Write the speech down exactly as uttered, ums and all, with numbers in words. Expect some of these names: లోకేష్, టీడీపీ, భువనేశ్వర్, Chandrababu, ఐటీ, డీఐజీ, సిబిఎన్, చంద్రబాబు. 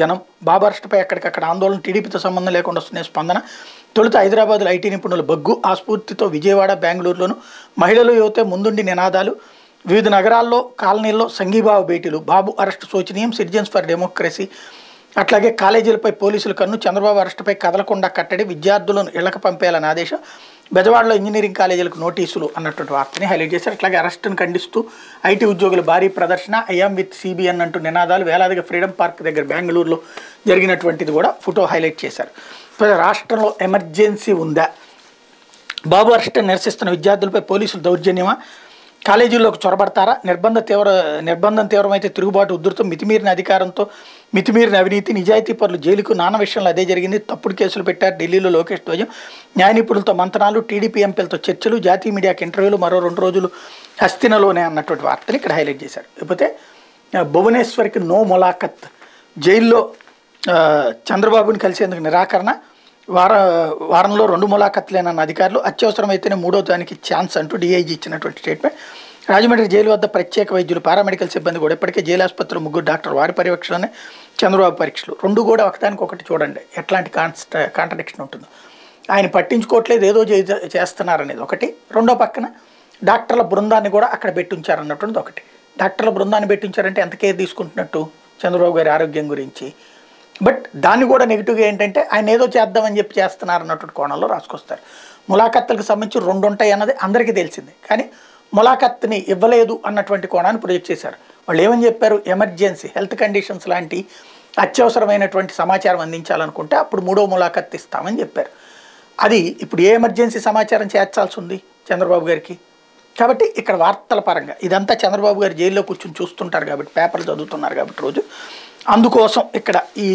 జనం బాబు అరెస్టుపై ఎక్కడికక్కడ ఆందోళన టీడీపీతో సంబంధం లేకుండా వస్తున్న స్పందన తొలుత హైదరాబాద్లో ఐటీ నిపుణుల బగ్గు ఆ స్ఫూర్తితో విజయవాడ బెంగళూరులోను మహిళలు యువతే ముందుండి నినాదాలు వివిధ నగరాల్లో కాలనీల్లో సంఘీభావ భేటీలు బాబు అరెస్టు శోచనీయం సిటిజన్స్ ఫర్ డెమోక్రసీ అట్లాగే కాలేజీలపై పోలీసుల కన్ను చంద్రబాబు అరెస్టుపై కదలకుండా కట్టడి విద్యార్థులను ఇళ్లకు పంపేయాలని ఆదేశం బెజవాడలో ఇంజనీరింగ్ కాలేజీలకు నోటీసులు అన్నటువంటి వార్తని హైలైట్ చేశారు. అట్లాగే అరెస్టును ఖండిస్తూ ఐటీ ఉద్యోగుల భారీ ప్రదర్శన ఐఎమ్ విత్ సిబిఎన్ అంటూ నినాదాలు వేలాదిగా ఫ్రీడమ్ పార్క్ దగ్గర బెంగళూరులో జరిగినటువంటిది కూడా ఫోటో హైలైట్ చేశారు. రాష్ట్రంలో ఎమర్జెన్సీ ఉందా? బాబు అరెస్టును నిరసిస్తున్న విద్యార్థులపై పోలీసులు దౌర్జన్యమా? కాలేజీల్లోకి చొరబడతారా? నిర్బంధ తీవ్ర నిర్బంధం తీవ్రమైతే తిరుగుబాటు ఉధృతం, మితిమీరిన అధికారంతో మితిమీరిన అవినీతి, నిజాయితీ పరులు జైలుకు, నాన్న విషయంలో అదే జరిగింది. తప్పుడు కేసులు పెట్టారు. ఢిల్లీలో లోకేష్ ధ్వజం, న్యాయ నిపుణులతో మంతనాలు, టీడీపీ ఎంపీలతో చర్చలు, జాతీయ మీడియాకి ఇంటర్వ్యూలు, మరో రెండు రోజులు హస్తినలోనే అన్నటువంటి వార్తలు ఇక్కడ హైలైట్ చేశారు. లేకపోతే భువనేశ్వర్కి నో ములాఖత్, జైల్లో చంద్రబాబుని కలిసేందుకు నిరాకరణ, వార వారంలో రెండు ములాఖత్లేనన్న అధికారులు, అత్యవసరమైతేనే మూడో దానికి ఛాన్స్ అంటూ డీఐజీ ఇచ్చినటువంటి స్టేట్మెంట్. రాజమండ్రి జైలు వద్ద ప్రత్యేక వైద్యులు, పారామెడికల్ సిబ్బంది కూడా ఇప్పటికే జైలు ఆసుపత్రిలో ముగ్గురు డాక్టర్ వారి పర్యవేక్షణలోనే చంద్రబాబు పరీక్షలు రెండు కూడా ఒకదానికొకటి చూడండి ఎట్లాంటి కాన్స్ట కాంట్రడిక్షన్ ఉంటుందో. ఆయన పట్టించుకోవట్లేదు, ఏదో చేస్తున్నారనేది ఒకటి. రెండో పక్కన డాక్టర్ల బృందాన్ని కూడా అక్కడ పెట్టించారన్నటువంటిది ఒకటి. డాక్టర్ల బృందాన్ని పెట్టించారంటే ఎంత కేర్ తీసుకుంటున్నట్టు చంద్రబాబు గారి ఆరోగ్యం గురించి. బట్ దాన్ని కూడా నెగిటివ్గా ఏంటంటే ఆయన ఏదో చేద్దామని చెప్పి చేస్తున్నారు అన్నటువంటి కోణంలో రాసుకొస్తారు. ములాఖత్తులకు సంబంధించి రెండు ఉంటాయి అన్నది అందరికీ తెలిసిందే, కానీ ములాఖత్తుని ఇవ్వలేదు అన్నటువంటి కోణాన్ని ప్రొజెక్ట్ చేశారు. వాళ్ళు ఏమని చెప్పారు? ఎమర్జెన్సీ, హెల్త్ కండిషన్స్ లాంటి అత్యవసరమైనటువంటి సమాచారం అందించాలనుకుంటే అప్పుడు మూడో ములాఖత్తు ఇస్తామని చెప్పారు. అది ఇప్పుడు ఏ ఎమర్జెన్సీ సమాచారం చేర్చాల్సి ఉంది చంద్రబాబు గారికి? కాబట్టి ఇక్కడ వార్తల పరంగా ఇదంతా చంద్రబాబు గారు జైల్లో కూర్చొని చూస్తుంటారు కాబట్టి, పేపర్లు చదువుతున్నారు కాబట్టి రోజు, అందుకోసం ఇక్కడ ఈ